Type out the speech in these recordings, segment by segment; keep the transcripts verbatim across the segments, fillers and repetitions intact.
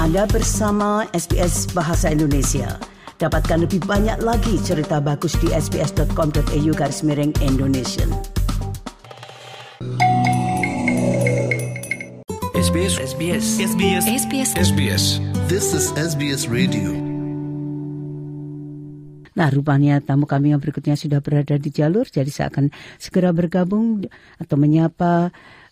Anda bersama S B S Bahasa Indonesia. Dapatkan lebih banyak lagi cerita bagus di sbs.com.au garis miring Indonesian. SBS SBS SBS SBS SBS This is S B S Radio. Nah, rupanya tamu kami yang berikutnya sudah berada di jalur, jadi saya akan segera bergabung atau menyapa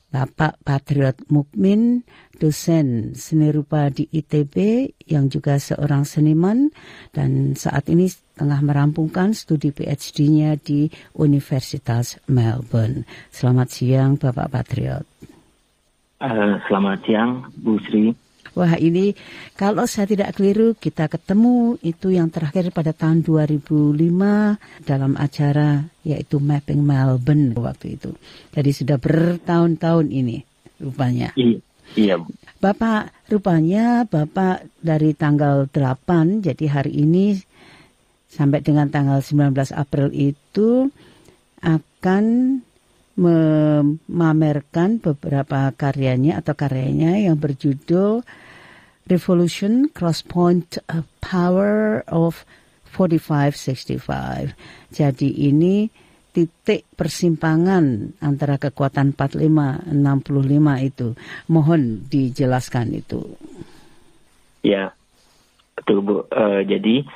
Bapak Patriot Mukmin, dosen seni rupa di I T B yang juga seorang seniman dan saat ini tengah merampungkan studi P H D-nya di Universitas Melbourne. Selamat siang, Bapak Patriot. Uh, selamat siang, Bu Sri. Wah, ini kalau saya tidak keliru kita ketemu itu yang terakhir pada tahun dua ribu lima dalam acara yaitu Mapping Melbourne waktu itu. Jadi sudah bertahun-tahun ini rupanya. I- iya. Bapak, rupanya Bapak dari tanggal delapan jadi hari ini sampai dengan tanggal sembilan belas April itu akan memamerkan beberapa karyanya atau karyanya yang berjudul Revolution: Crosspoint of Power of empat puluh lima enam puluh lima. Jadi ini titik persimpangan antara kekuatan empat puluh lima enam puluh lima itu. Mohon dijelaskan itu. Ya, betul Bu. Uh, jadi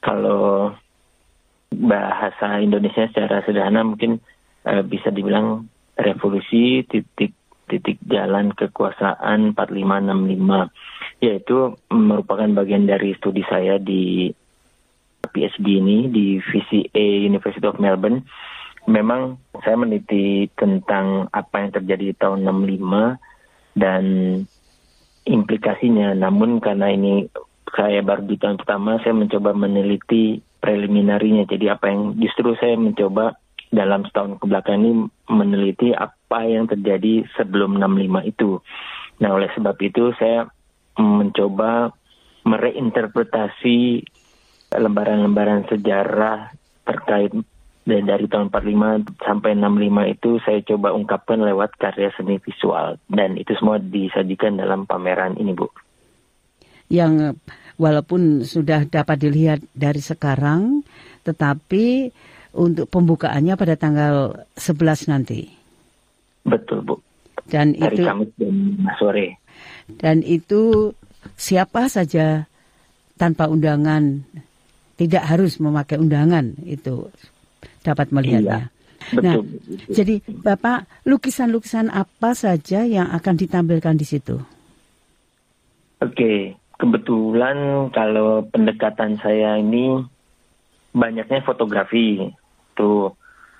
kalau bahasa Indonesia secara sederhana mungkin bisa dibilang revolusi titik titik jalan kekuasaan empat lima enam lima, yaitu merupakan bagian dari studi saya di P H D ini di V C A University of Melbourne. Memang saya meneliti tentang apa yang terjadi di tahun enam lima dan implikasinya. Namun karena ini saya baru di tahun pertama, saya mencoba meneliti preliminarinya. Jadi apa yang justru saya mencoba dalam setahun kebelakang ini meneliti apa yang terjadi sebelum enam lima itu. Nah, oleh sebab itu saya mencoba mereinterpretasi lembaran-lembaran sejarah terkait dari tahun empat puluh lima sampai enam lima itu saya coba ungkapkan lewat karya seni visual. Dan itu semua disajikan dalam pameran ini, Bu. Yang walaupun sudah dapat dilihat dari sekarang, tetapi untuk pembukaannya pada tanggal sebelas nanti. Betul, Bu. Dan hari itu Kamis dan sore. Dan itu siapa saja tanpa undangan, tidak harus memakai undangan itu dapat melihatnya. Iya. Betul. Nah, betul. Jadi Bapak, lukisan-lukisan apa saja yang akan ditampilkan di situ? Oke, kebetulan kalau pendekatan saya ini banyaknya fotografi tuh.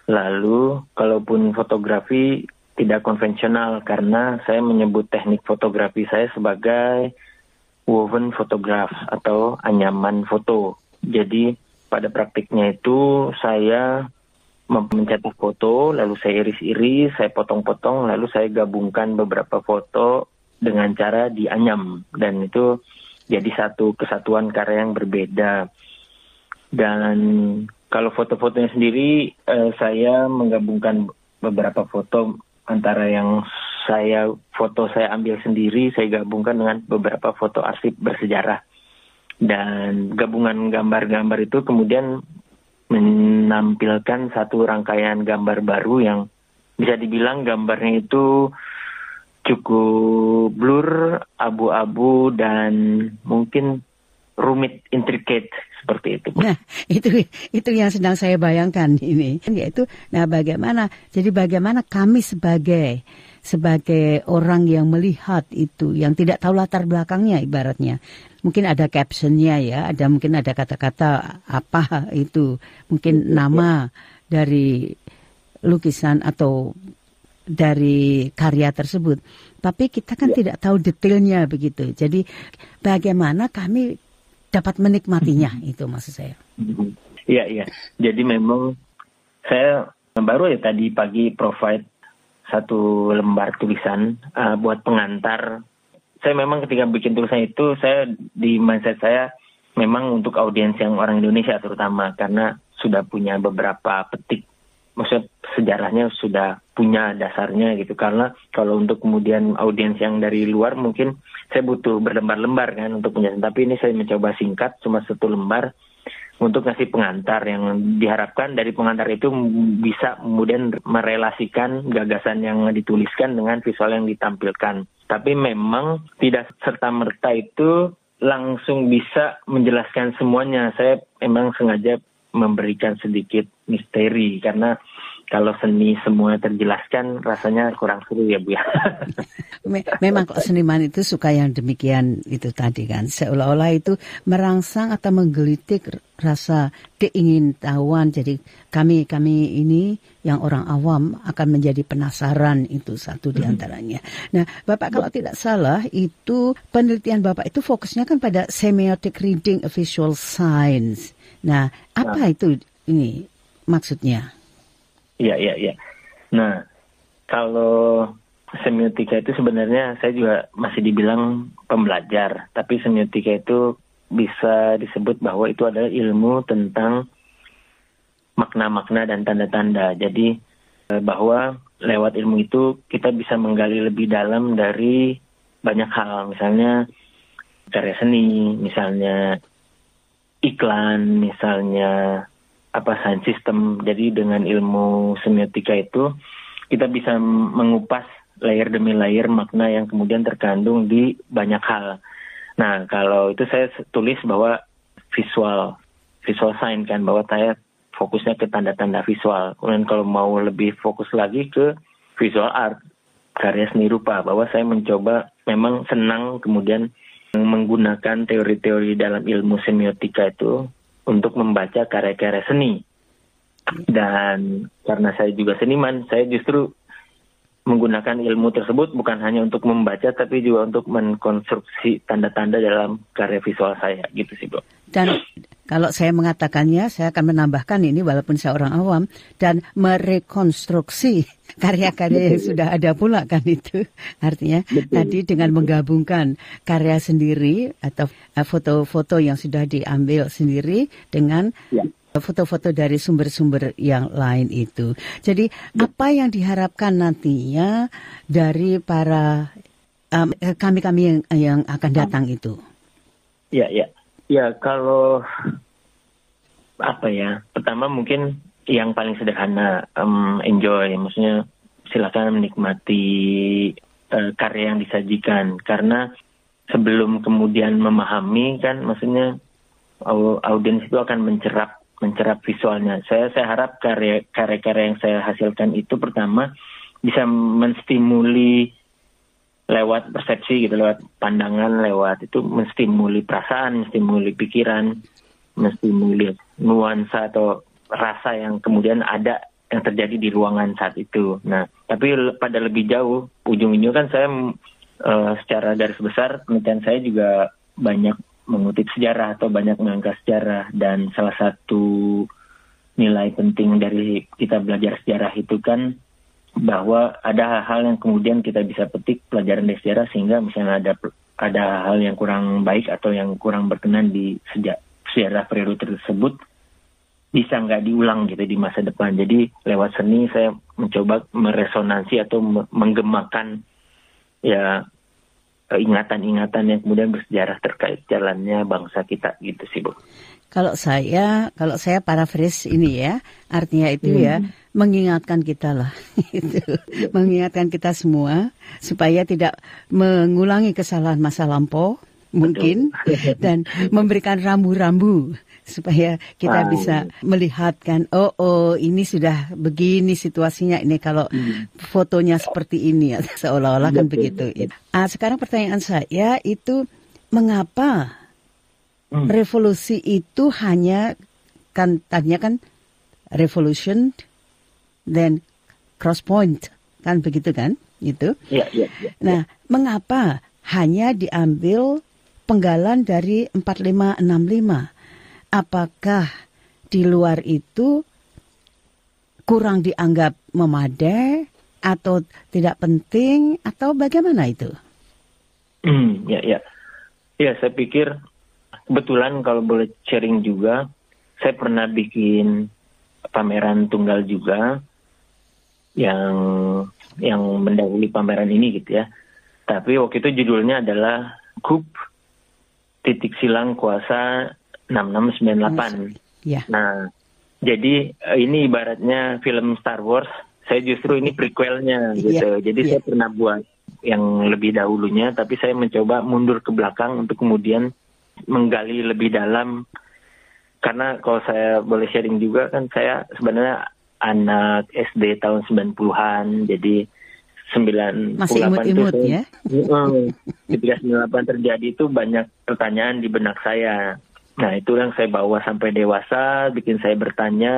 Lalu kalaupun fotografi tidak konvensional karena saya menyebut teknik fotografi saya sebagai woven photograph atau anyaman foto. Jadi pada praktiknya itu saya mencetak foto, lalu saya iris-iris, saya potong-potong, lalu saya gabungkan beberapa foto dengan cara dianyam dan itu jadi satu kesatuan karya yang berbeda. Dan kalau foto-fotonya sendiri, eh, saya menggabungkan beberapa foto antara yang saya foto saya ambil sendiri, saya gabungkan dengan beberapa foto arsip bersejarah. Dan gabungan gambar-gambar itu kemudian menampilkan satu rangkaian gambar baru yang bisa dibilang gambarnya itu cukup blur, abu-abu, dan mungkin rumit, intricate seperti itu. Nah, itu itu yang sedang saya bayangkan ini. Yaitu, nah bagaimana? Jadi bagaimana kami sebagai sebagai orang yang melihat itu, yang tidak tahu latar belakangnya ibaratnya. Mungkin ada captionnya ya, ada mungkin ada kata-kata apa itu, mungkin nama dari lukisan atau dari karya tersebut. Tapi kita kan ya. Tidak tahu detailnya begitu. Jadi bagaimana kami dapat menikmatinya, itu maksud saya. Iya, iya. Jadi memang saya baru ya tadi pagi provide satu lembar tulisan uh, buat pengantar. Saya memang ketika bikin tulisan itu, saya di mindset saya memang untuk audiens yang orang Indonesia terutama, karena sudah punya beberapa petik maksud sejarahnya sudah punya dasarnya gitu. Karena kalau untuk kemudian audiens yang dari luar mungkin saya butuh berlembar-lembar kan untuk penjelasan. Tapi ini saya mencoba singkat cuma satu lembar untuk ngasih pengantar yang diharapkan dari pengantar itu bisa kemudian merelasikan gagasan yang dituliskan dengan visual yang ditampilkan. Tapi memang tidak serta-merta itu langsung bisa menjelaskan semuanya. Saya memang sengaja memberikan sedikit misteri karena kalau seni semua terjelaskan rasanya kurang seru ya Bu ya. Memang kalau seniman itu suka yang demikian itu tadi kan, seolah-olah itu merangsang atau menggelitik rasa keingintahuan. Jadi kami kami ini yang orang awam akan menjadi penasaran, itu satu diantaranya. Nah Bapak kalau tidak salah itu penelitian Bapak itu fokusnya kan pada semiotic reading of visual signs. Nah apa nah. itu ini maksudnya? Iya, iya, iya. Nah, kalau semiotika itu sebenarnya saya juga masih dibilang pembelajar. Tapi semiotika itu bisa disebut bahwa itu adalah ilmu tentang makna-makna dan tanda-tanda. Jadi, bahwa lewat ilmu itu kita bisa menggali lebih dalam dari banyak hal. Misalnya, karya seni, misalnya iklan, misalnya apa sound system. Jadi dengan ilmu semiotika itu kita bisa mengupas layer demi layer makna yang kemudian terkandung di banyak hal. Nah kalau itu saya tulis bahwa visual visual sign kan, bahwa saya fokusnya ke tanda-tanda visual. Kemudian kalau mau lebih fokus lagi ke visual art, karya seni rupa, bahwa saya mencoba memang senang kemudian menggunakan teori-teori dalam ilmu semiotika itu untuk membaca karya-karya seni. Dan karena saya juga seniman, saya justru menggunakan ilmu tersebut bukan hanya untuk membaca, tapi juga untuk mengkonstruksi tanda-tanda dalam karya visual saya, gitu sih Bu. Dan kalau saya mengatakannya, saya akan menambahkan ini walaupun saya orang awam, dan merekonstruksi karya-karya yang sudah ada pula kan itu. Artinya betul. Tadi dengan menggabungkan karya sendiri atau foto-foto yang sudah diambil sendiri dengan ya. foto-foto dari sumber-sumber yang lain itu. Jadi apa yang diharapkan nantinya dari para um, kami-kami yang, yang akan datang itu? Ya, ya. Ya kalau apa ya, pertama mungkin yang paling sederhana um, enjoy, maksudnya silakan menikmati uh, karya yang disajikan. Karena sebelum kemudian memahami kan, maksudnya audiens itu akan mencerap mencerap visualnya. Saya saya harap karya karya-karya yang saya hasilkan itu pertama bisa menstimuli lewat persepsi gitu, lewat pandangan, lewat itu menstimuli perasaan, menstimuli pikiran, menstimuli nuansa atau rasa yang kemudian ada yang terjadi di ruangan saat itu. Nah, tapi pada lebih jauh, ujung-ujungnya kan saya uh, secara garis besar, penelitian saya juga banyak mengutip sejarah atau banyak mengangkat sejarah, dan salah satu nilai penting dari kita belajar sejarah itu kan bahwa ada hal-hal yang kemudian kita bisa petik pelajaran dari sejarah, sehingga misalnya ada ada hal yang kurang baik atau yang kurang berkenan di sejarah, sejarah periode tersebut bisa nggak diulang gitu di masa depan. Jadi lewat seni saya mencoba meresonansi atau menggemakan ya ingatan-ingatan yang kemudian bersejarah terkait jalannya bangsa kita gitu sih Bu. Kalau saya, kalau saya paraphrase ini ya, artinya itu hmm. ya mengingatkan kita lah, gitu. Mengingatkan kita semua supaya tidak mengulangi kesalahan masa lampau mungkin, dan memberikan rambu-rambu supaya kita wow. bisa melihatkan, oh oh ini sudah begini situasinya, ini kalau hmm. fotonya seperti ini, seolah-olah kan begitu. Ah, sekarang pertanyaan saya itu mengapa? Hmm. Revolusi itu hanya kan tadinya kan revolution then crosspoint kan begitu kan itu. Ya, ya, ya, nah, ya. Mengapa hanya diambil penggalan dari empat lima enam lima? Apakah di luar itu kurang dianggap memadai atau tidak penting atau bagaimana itu? Hmm, ya ya. Ya, saya pikir kebetulan kalau boleh sharing juga, saya pernah bikin pameran tunggal juga yang yang mendahului pameran ini gitu ya. Tapi waktu itu judulnya adalah Coup titik silang kuasa enam enam sembilan delapan. Yeah. Nah, jadi ini ibaratnya film Star Wars. Saya justru ini prequelnya gitu. Yeah. Jadi yeah. saya pernah buat yang lebih dahulunya, tapi saya mencoba mundur ke belakang untuk kemudian menggali lebih dalam. Karena kalau saya boleh sharing juga kan, saya sebenarnya anak S D tahun sembilan puluhan, jadi sembilan puluh delapan masih imut-imut itu, ya? Ketika sembilan puluh delapan terjadi itu banyak pertanyaan di benak saya. Nah itu yang saya bawa sampai dewasa, bikin saya bertanya,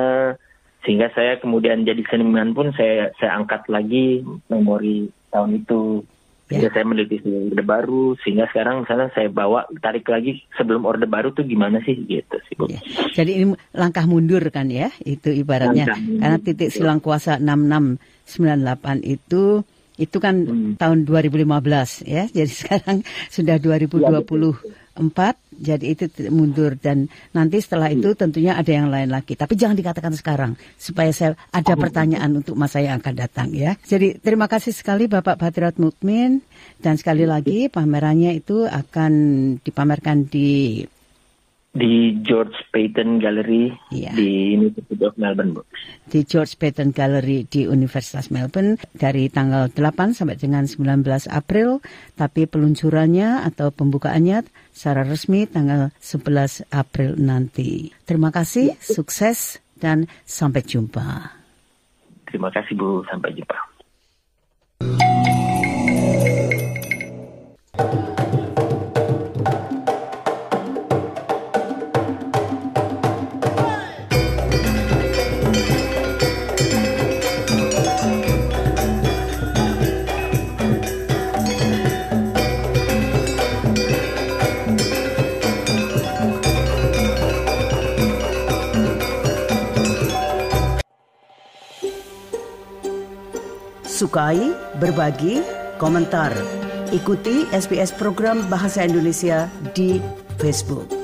sehingga saya kemudian jadi seniman pun saya saya angkat lagi memori tahun itu. Ya. Saya meneliti Orde Baru, sehingga sekarang misalnya saya bawa, tarik lagi sebelum Orde Baru tuh gimana sih gitu sih. Ya. Jadi ini langkah mundur kan ya, itu ibaratnya. Langkah. Karena titik silang kuasa enam enam sembilan delapan itu, itu kan hmm. tahun dua ribu lima belas ya. Jadi sekarang sudah dua ribu dua puluh empat, ya, jadi itu mundur. Dan nanti setelah hmm. itu tentunya ada yang lain lagi. Tapi jangan dikatakan sekarang, supaya saya ada pertanyaan untuk masa yang akan datang ya. Jadi terima kasih sekali Bapak Patriot Mukmin. Dan sekali lagi pamerannya itu akan dipamerkan di... Di George Payton Gallery ya. Di University of Melbourne, Bu. Di George Payton Gallery di Universitas Melbourne dari tanggal delapan sampai dengan sembilan belas April. Tapi peluncurannya atau pembukaannya secara resmi tanggal sebelas April nanti. Terima kasih, ya. Sukses, dan sampai jumpa. Terima kasih, Bu. Sampai jumpa. Sukai, berbagi, komentar. Ikuti S B S program Bahasa Indonesia di Facebook.